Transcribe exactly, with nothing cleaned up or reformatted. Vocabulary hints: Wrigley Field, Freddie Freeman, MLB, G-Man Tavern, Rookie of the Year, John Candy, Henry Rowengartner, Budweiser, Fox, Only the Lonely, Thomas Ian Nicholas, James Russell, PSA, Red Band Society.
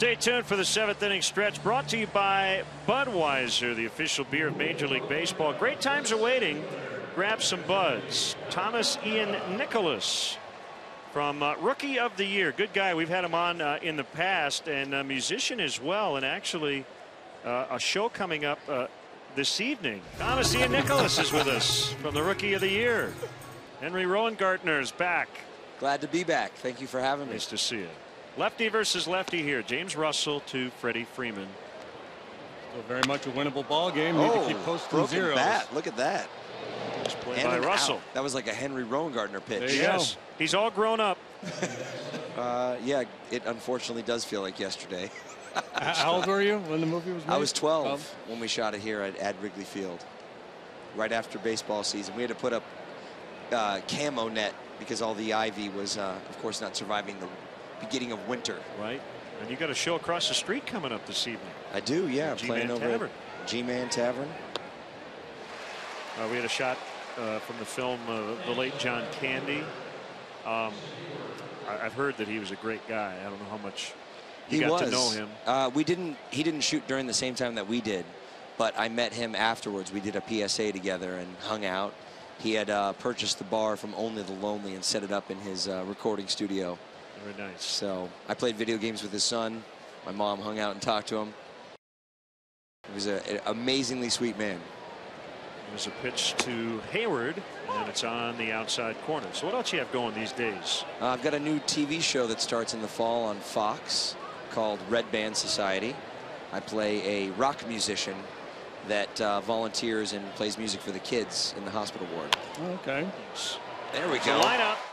Stay tuned for the seventh inning stretch, brought to you by Budweiser, the official beer of Major League Baseball. Great times are waiting. Grab some Buds. Thomas Ian Nicholas from uh, Rookie of the Year. Good guy. We've had him on uh, in the past, and a musician as well, and actually uh, a show coming up uh, this evening. Thomas Ian Nicholas is with us from the Rookie of the Year. Henry Rowengartner is back. Glad to be back. Thank you for having me. Nice to see you. Lefty versus lefty here. James Russell to Freddie Freeman. Still very much a winnable ball game. Oh, need to keep posting zeros. Bat. Look at that. Played by Russell. Out. That was like a Henry Rowengartner pitch. Yes, go. He's all grown up. uh, yeah, it unfortunately does feel like yesterday. How old were you when the movie was made? I was twelve, twelve when we shot it here at, at Wrigley Field, right after baseball season. We had to put up uh, camo net because all the ivy was, uh, of course, not surviving the beginning of winter. Right, and you got a show across the street coming up this evening. I do, yeah. G-Man Tavern. G-Man Tavern. Uh, we had a shot uh, from the film uh, The Late John Candy. Um, I I've heard that he was a great guy. I don't know how much you he got was. to know him. Uh, we didn't. He didn't shoot during the same time that we did, but I met him afterwards. We did a P S A together and hung out. He had uh, purchased the bar from Only the Lonely and set it up in his uh, recording studio. Very nice. So I played video games with his son. My mom hung out and talked to him. He was a, an amazingly sweet man. There's a pitch to Hayward, and it's on the outside corner. So what else you have going these days? Uh, I've got a new T V show that starts in the fall on Fox called Red Band Society. I play a rock musician that uh, volunteers and plays music for the kids in the hospital ward. Okay. There we go. Line up.